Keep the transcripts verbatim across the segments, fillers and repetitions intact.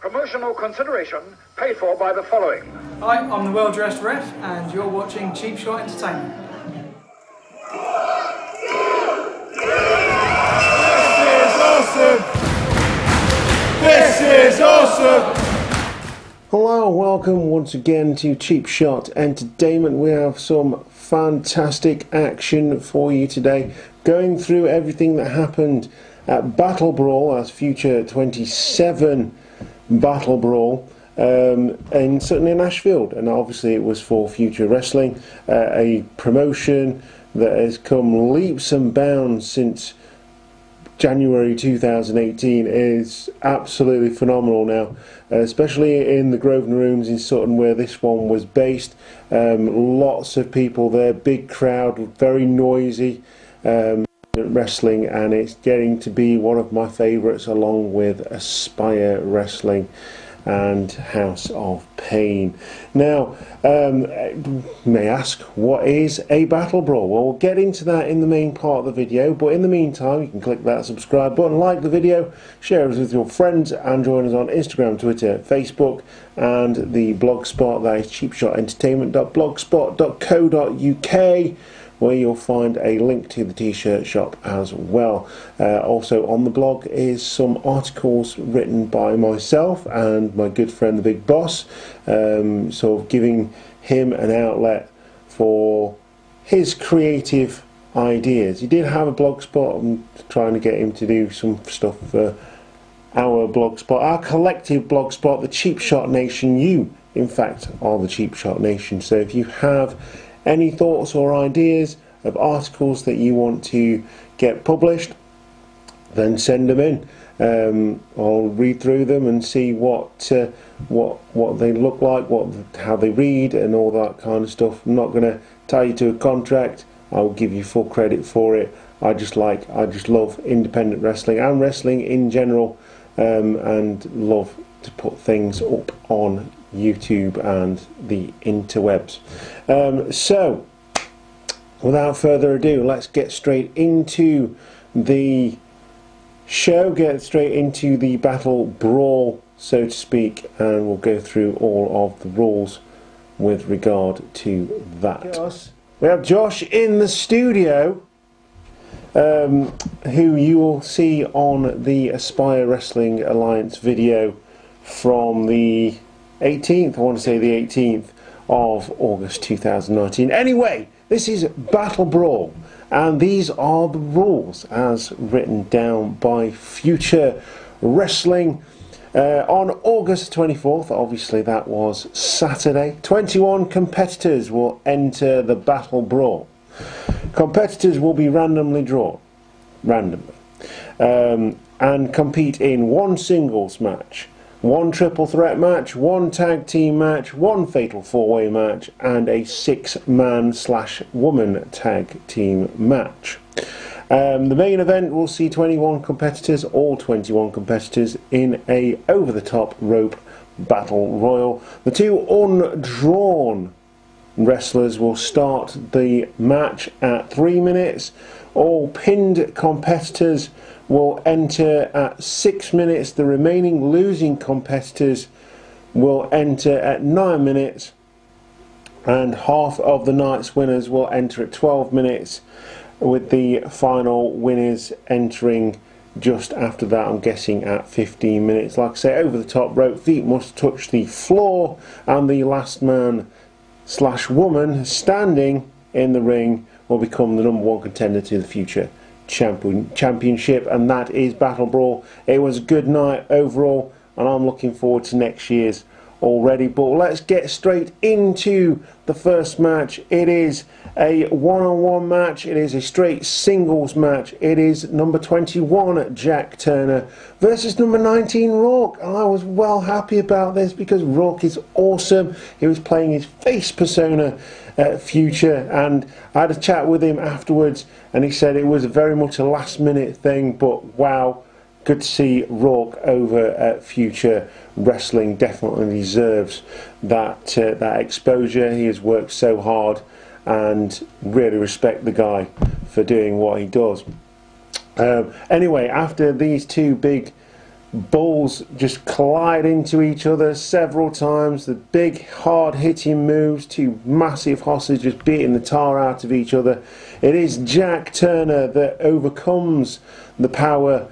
Promotional consideration paid for by the following. Hi, I'm the well-dressed ref, and you're watching Cheap Shot Entertainment. This is awesome! Hello, welcome once again to Cheap Shot Entertainment. We have some fantastic action for you today, going through everything that happened at Battle Brawl, as Future twenty-seven Battle Brawl, um, in certainly in Ashfield, and obviously it was for Future Wrestling, uh, a promotion that has come leaps and bounds since January two thousand eighteen. Is absolutely phenomenal now, especially in the Grosvenor Rooms in Sutton, where this one was based. Um, lots of people there, big crowd, very noisy um, wrestling, and it's getting to be one of my favourites, along with Aspire Wrestling and House of Pain. Now, um, may ask, what is a Battle Brawl? Well, we'll get into that in the main part of the video, but in the meantime, you can click that subscribe button, like the video, share it with your friends, and join us on Instagram, Twitter, Facebook, and the blog spot, that is cheap shot entertainment dot blogspot dot co dot U K, where you'll find a link to the t-shirt shop as well. Uh, also on the blog is some articles written by myself and my good friend the Big Boss, um, sort of giving him an outlet for his creative ideas. He did have a blog spot. I'm trying to get him to do some stuff for our blog spot, our collective blog spot, the Cheap Shot Nation. You, in fact, are the Cheap Shot Nation, so if you have any thoughts or ideas of articles that you want to get published, then send them in. Um, I'll read through them and see what uh, what what they look like, what how they read, and all that kind of stuff. I'm not going to tie you to a contract. I will give you full credit for it. I just like I just love independent wrestling and wrestling in general, um, and love to put things up on YouTube and the interwebs. Um, so without further ado, let's get straight into the show, get straight into the Battle Brawl, so to speak, and we'll go through all of the rules with regard to that. Josh. We have Josh in the studio, um, who you will see on the Aspire Wrestling Alliance video from the eighteenth, I want to say the eighteenth of August two thousand nineteen. Anyway, this is Battle Brawl, and these are the rules as written down by Future Wrestling uh, on August twenty-fourth. Obviously that was Saturday. twenty-one competitors will enter the Battle Brawl. Competitors will be randomly drawn, randomly, um, and compete in one singles match, one triple threat match, one tag team match, one fatal four-way match, and a six-man slash woman tag team match. Um, the main event will see twenty-one competitors, all twenty-one competitors, in a over-the-top rope battle royal. The two undrawn wrestlers will start the match at three minutes. All pinned competitors will enter at six minutes. The remaining losing competitors will enter at nine minutes, and half of the night's winners will enter at twelve minutes, with the final winners entering just after that, I'm guessing at fifteen minutes. Like I say, over the top rope, feet must touch the floor, and the last man slash woman standing in the ring will become the number one contender to the Future Champion Championship, and that is Battle Brawl. It was a good night overall, and I'm looking forward to next year's already. But let's get straight into the first match. It is a one-on-one match. It is a straight singles match. It is number twenty-one Jack Turner versus number nineteen Rourke. And I was well happy about this because Rourke is awesome. He was playing his face persona at Future, and I had a chat with him afterwards, and he said it was very much a last minute thing, but wow, good to see Rourke over at Future Wrestling. Definitely deserves that uh, that exposure. He has worked so hard, and really respect the guy for doing what he does. Um, anyway, after these two big Balls just collide into each other several times. The big hard hitting moves, two massive hosses just beating the tar out of each other. It is Jack Turner that overcomes the power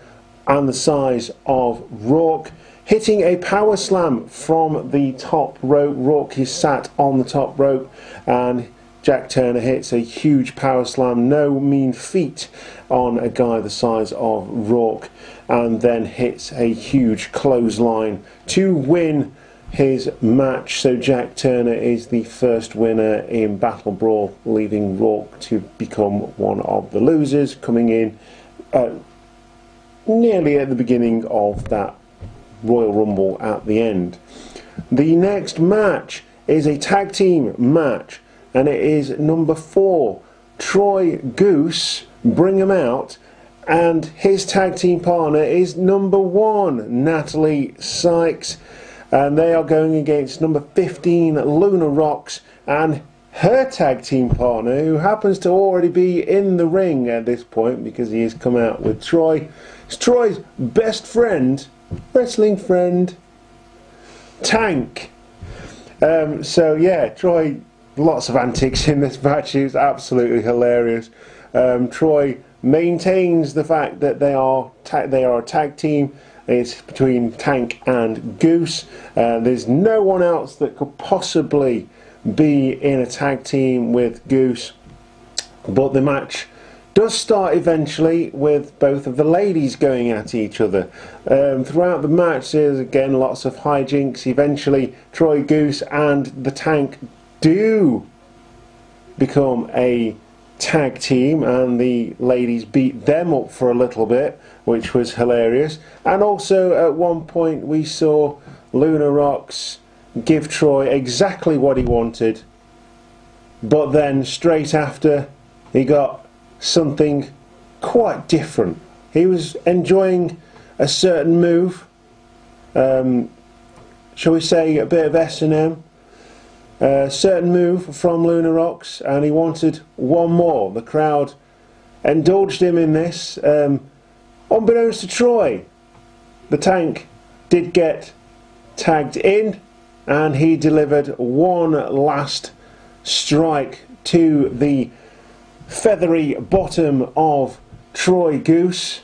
and the size of Rourke, hitting a power slam from the top rope. Rourke is sat on the top rope and Jack Turner hits a huge power slam, no mean feat on a guy the size of Rourke, and then hits a huge clothesline to win his match. So Jack Turner is the first winner in Battle Brawl, leaving Rourke to become one of the losers, coming in uh, nearly at the beginning of that Royal Rumble at the end. The next match is a tag team match, and it is number four, Troy Goose, bring him out, and his tag team partner is number one, Natalie Sykes, and they are going against number fifteen, Lunar Rocks, and her tag team partner, who happens to already be in the ring at this point because he has come out with Troy. It's Troy's best friend, wrestling friend, Tank. Um, so yeah, Troy, lots of antics in this match. It's absolutely hilarious. Um, Troy maintains the fact that they are ta they are a tag team. It's between Tank and Goose. Uh, there's no one else that could possibly be in a tag team with Goose. But the match does start eventually with both of the ladies going at each other. Um, throughout the match there's again lots of hijinks. Eventually Troy Goose and the Tank do become a tag team, and the ladies beat them up for a little bit, which was hilarious. And also at one point we saw Lunar Rocks give Troy exactly what he wanted, but then straight after he got something quite different. He was enjoying a certain move, um, shall we say a bit of S and M, a certain move from Lunar Rocks, and he wanted one more. The crowd indulged him in this. Um, unbeknownst to Troy, the Tank did get tagged in, and he delivered one last strike to the feathery bottom of Troy Goose,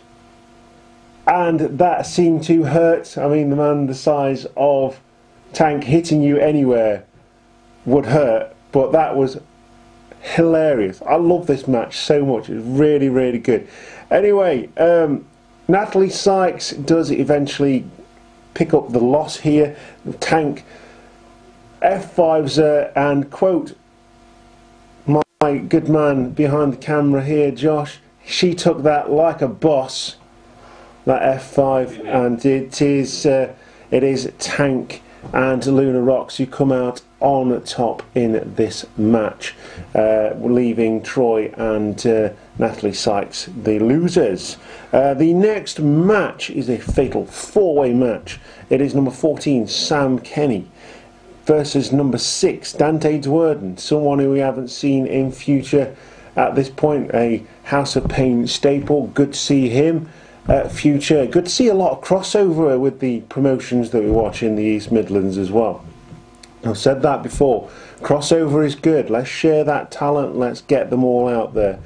and that seemed to hurt. I mean, the man the size of Tank hitting you anywhere would hurt, but that was hilarious. I love this match so much. It's really, really good. Anyway, um, Natalie Sykes does eventually pick up the loss here. The Tank F fives her, and quote my good man behind the camera here, Josh, she took that like a boss, that F five, and it is uh, it is Tank and Lunar Rocks who come out on top in this match, uh, leaving Troy and uh, Natalie Sykes the losers. Uh, the next match is a fatal four-way match. It is number fourteen, Sam Kenny, versus number six, Dante Worden, someone who we haven't seen in Future at this point, a House of Pain staple. Good to see him at Future. Good to see a lot of crossover with the promotions that we watch in the East Midlands as well. I've said that before, crossover is good. Let's share that talent, let's get them all out there.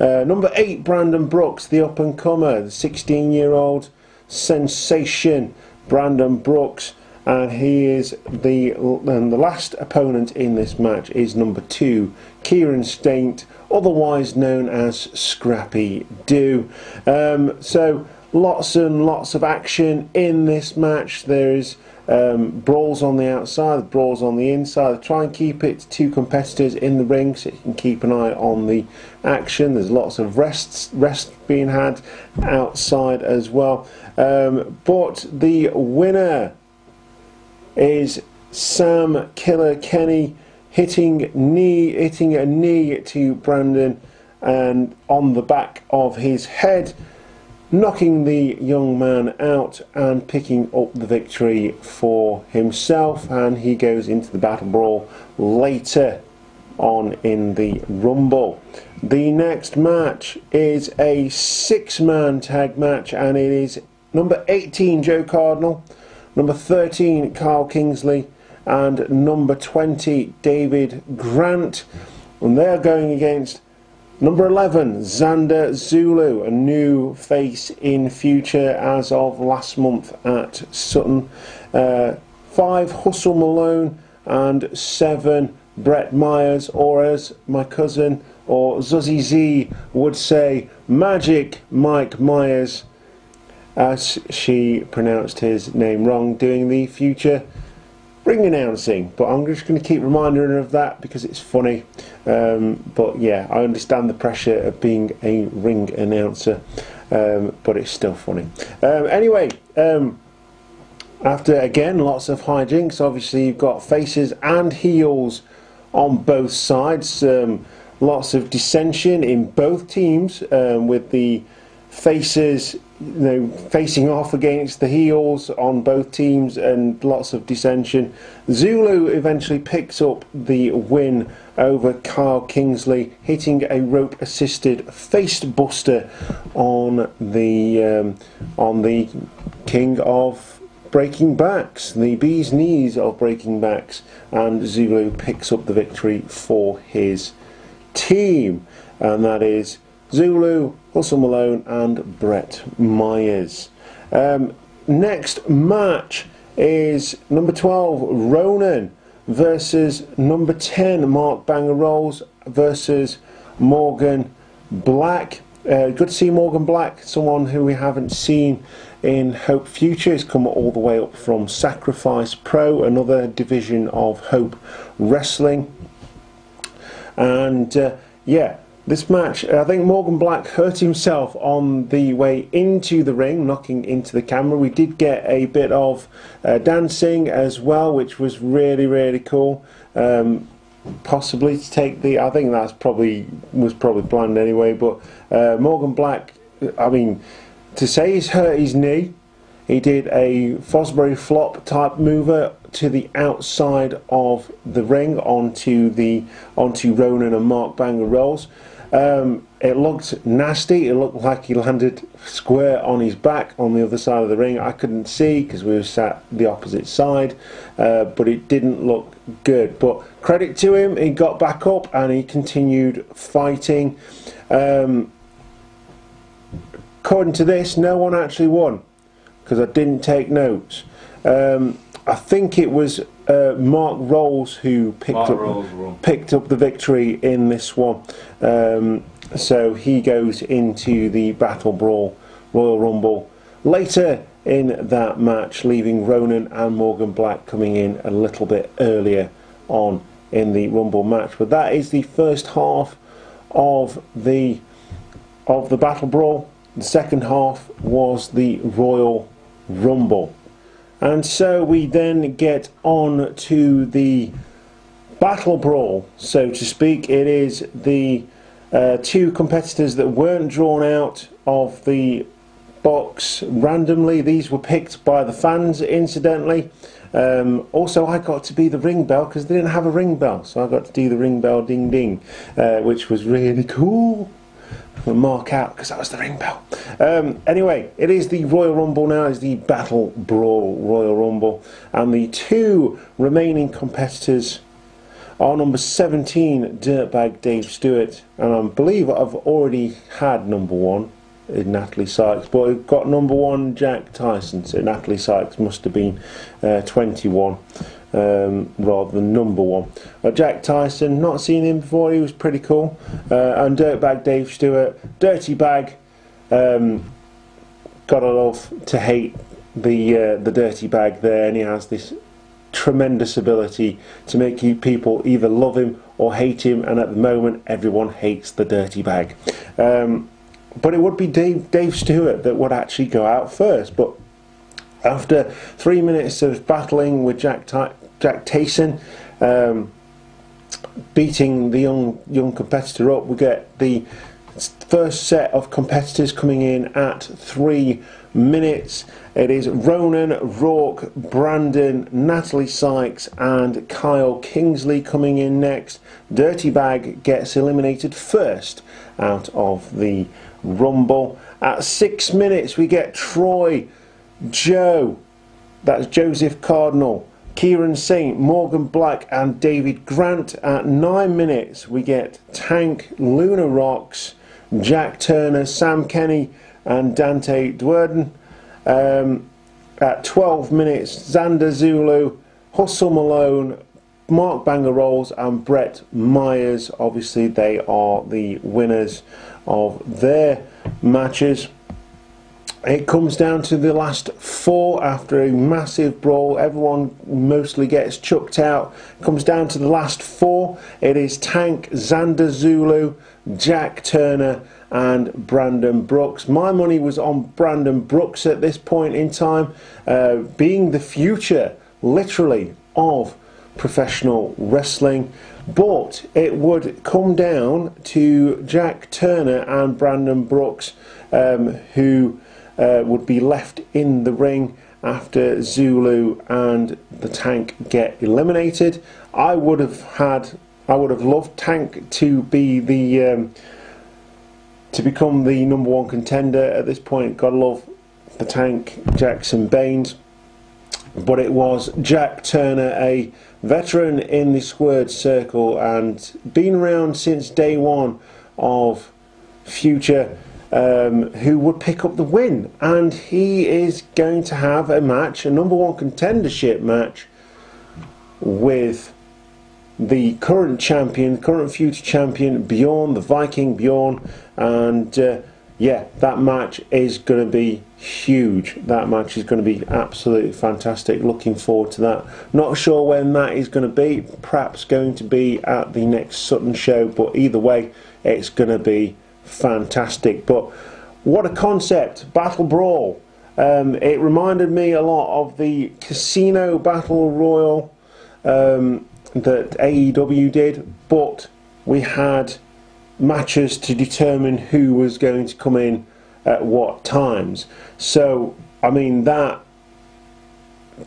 Uh, number eight, Brandon Brooks, the up-and-comer, the sixteen-year-old sensation, Brandon Brooks. And he is the and the last opponent in this match is number two, Kieran Staint, otherwise known as Scrappy Doo. Um, so lots and lots of action in this match. There is um, brawls on the outside, brawls on the inside. Try and keep it two competitors in the ring so you can keep an eye on the action. There's lots of rests rest being had outside as well. Um, but the winner is Sam Killer Kenny, hitting knee hitting a knee to Brandon and on the back of his head, knocking the young man out and picking up the victory for himself, and he goes into the Battle Brawl later on in the Rumble. The next match is a six-man tag match, and it is Number eighteen, Joe Cardinal. Number thirteen, Carl Kingsley. And number twenty, David Grant. And they're going against number eleven, Xander Zulu, a new face in Future as of last month at Sutton. Uh, five, Hustle Malone. And seven, Brett Myers, or as my cousin or Zuzzy Z would say, Magic Mike Myers, as she pronounced his name wrong doing the Future ring announcing. But I'm just going to keep reminding her of that because it's funny. Um, but yeah, I understand the pressure of being a ring announcer, um, but it's still funny. Um, anyway, um, after again lots of hijinks, obviously you've got faces and heels on both sides. Um, lots of dissension in both teams, um, with the faces, you know, facing off against the heels on both teams, and lots of dissension. Zulu eventually picks up the win over Carl Kingsley, hitting a rope-assisted face buster on the um, on the king of breaking backs, the bee's knees of breaking backs, and Zulu picks up the victory for his team, and that is Zulu, Hustle Malone and Brett Myers. Um, next match is number twelve, Ronan, versus number ten, Mark Bangor Rolls, versus Morgan Black. Uh, good to see Morgan Black, someone who we haven't seen in Hope Future. He's come all the way up from Sacrifice Pro, another division of Hope Wrestling. And uh, yeah, this match, I think Morgan Black hurt himself on the way into the ring, knocking into the camera. We did get a bit of uh, dancing as well, which was really, really cool. Um, possibly to take the, I think that's probably, was probably planned anyway, but uh, Morgan Black, I mean, to say he's hurt his knee, he did a Fosbury flop type mover to the outside of the ring onto the onto Ronan and Mark Bangor Rolls. Um, it looked nasty. It looked like he landed square on his back on the other side of the ring. I couldn't see because we were sat the opposite side, uh, but it didn't look good. But credit to him, he got back up and he continued fighting. Um, according to this, no one actually won because I didn't take notes. Um, I think it was uh, Mark Rolls who picked Mark up Rolls picked up the victory in this one. Um, so he goes into the Battle Brawl Royal Rumble later in that match, leaving Ronan and Morgan Black coming in a little bit earlier on in the Rumble match. But that is the first half of the of the Battle Brawl. The second half was the Royal Rumble. And so we then get on to the Battle Brawl, so to speak. It is the uh, two competitors that weren't drawn out of the box randomly. These were picked by the fans, incidentally. Um, also, I got to be the ring bell because they didn't have a ring bell, so I got to do the ring bell ding ding, uh, which was really cool. Mark out because that was the ring bell. Um, anyway, it is the Royal Rumble now. It's the Battle Brawl Royal Rumble, and the two remaining competitors are number seventeen, Dirtbag Dave Stewart, and I believe I've already had number one, Natalie Sykes, but we've got number one, Jack Tyson. So Natalie Sykes must have been uh, twenty-one. Um, rather than number one. Uh, Jack Tyson, not seen him before, he was pretty cool. Uh, and Dirtbag Dave Stewart, Dirty Bag. Um, gotta love to hate the uh, the Dirty Bag there, and he has this tremendous ability to make you people either love him or hate him, and at the moment everyone hates the Dirty Bag. Um, but it would be Dave, Dave Stewart that would actually go out first, but after three minutes of battling with Jack Ty Jack Tyson, um, beating the young young competitor up, we get the first set of competitors coming in at three minutes. It is Ronan, Rourke, Brandon, Natalie Sykes, and Kyle Kingsley coming in next. Dirty Bag gets eliminated first out of the Rumble. At six minutes, we get Troy Joe, that's Joseph Cardinal, Kieran Staint, Morgan Black and David Grant. At nine minutes we get Tank, Lunar Rocks, Jack Turner, Sam Kenny and Dante Worden. Um, at twelve minutes, Xander Zulu, Hustle Malone, Mark Bangor Rolls and Brett Myers. Obviously they are the winners of their matches. It comes down to the last four after a massive brawl. Everyone mostly gets chucked out. It comes down to the last four. It is Tank, Xander Zulu, Jack Turner and Brandon Brooks. My money was on Brandon Brooks at this point in time, uh, being the future, literally, of professional wrestling. But it would come down to Jack Turner and Brandon Brooks, um, who... Uh, would be left in the ring after Zulu and the Tank get eliminated. I would have had, I would have loved Tank to be the, um, to become the number one contender at this point. Gotta love the Tank, Jackson Baines. But it was Jack Turner, a veteran in the squared circle and been around since day one of Future. Um, who would pick up the win, and he is going to have a match, a number one contendership match, with the current champion, current future champion, Bjorn the Viking, Bjorn, and uh, yeah, that match is going to be huge. That match is going to be absolutely fantastic. Looking forward to that. Not sure when that is going to be, perhaps going to be at the next Sutton show, but either way, it's going to be fantastic. But what a concept, Battle Brawl. Um, it reminded me a lot of the Casino Battle Royal um, that A E W did, but we had matches to determine who was going to come in at what times. So I mean, that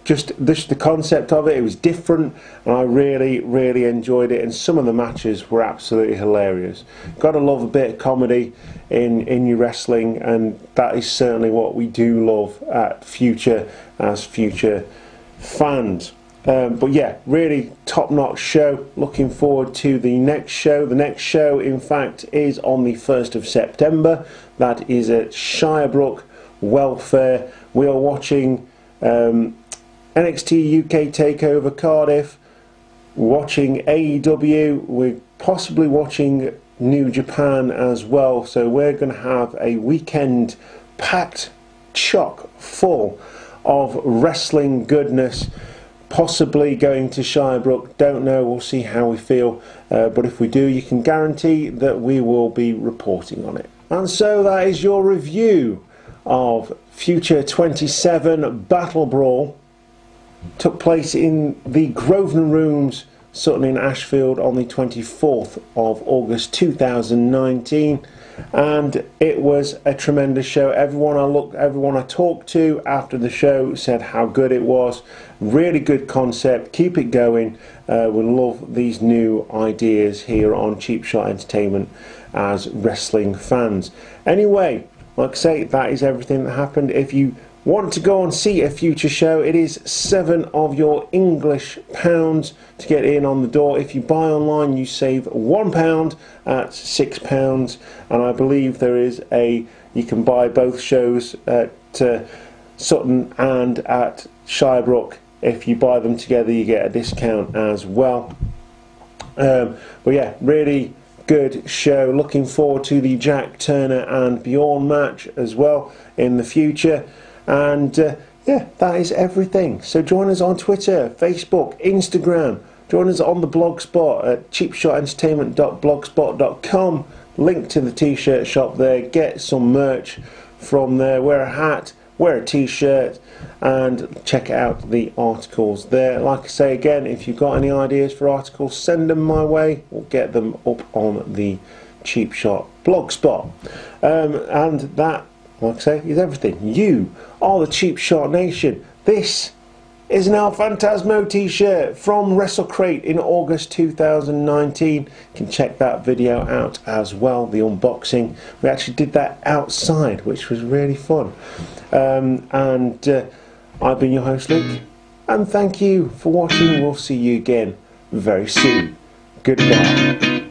just this the concept of it, it was different, and I really really enjoyed it, and some of the matches were absolutely hilarious. Gotta love a bit of comedy in in your wrestling, and that is certainly what we do love at Future as Future fans. Um, but yeah, really top-notch show. Looking forward to the next show. The next show in fact is on the first of September. That is at Shirebrook Welfare. We are watching um, N X T U K Takeover Cardiff, watching A E W, we're possibly watching New Japan as well, so we're going to have a weekend packed chock full of wrestling goodness. Possibly going to Shirebrook, don't know, we'll see how we feel, uh, but if we do, you can guarantee that we will be reporting on it. And so that is your review of Future twenty-seven Battle Brawl. Took place in the Grosvenor Rooms, Sutton in Ashfield, on the twenty-fourth of August two thousand nineteen, and it was a tremendous show. Everyone I looked, everyone I talked to after the show said how good it was. Really good concept. Keep it going. Uh, we love these new ideas here on Cheap Shot Entertainment as wrestling fans. Anyway, like I say, that is everything that happened. If you want to go and see a Future show, it is seven of your English pounds to get in on the door. If you buy online, you save one pound at six pounds, and I believe there is a, you can buy both shows at uh, Sutton and at Shirebrook. If you buy them together, you get a discount as well. Um, but yeah, really good show. Looking forward to the Jack Turner and Bjorn match as well in the future. And uh, yeah, that is everything. So join us on Twitter, Facebook, Instagram. Join us on the blogspot at cheap shot entertainment dot blogspot dot com. Link to the t-shirt shop there. Get some merch from there. Wear a hat, wear a t-shirt, and check out the articles there. Like I say again, if you've got any ideas for articles, send them my way. We'll get them up on the Cheap Shot blogspot. Um, and that, like I say, is everything. You are the Cheap Shot Nation. This is an El Fantasmo t-shirt from WrestleCrate in August two thousand nineteen. You can check that video out as well, the unboxing. We actually did that outside, which was really fun. Um, and uh, I've been your host, Luke, and thank you for watching. We'll see you again very soon. Goodbye.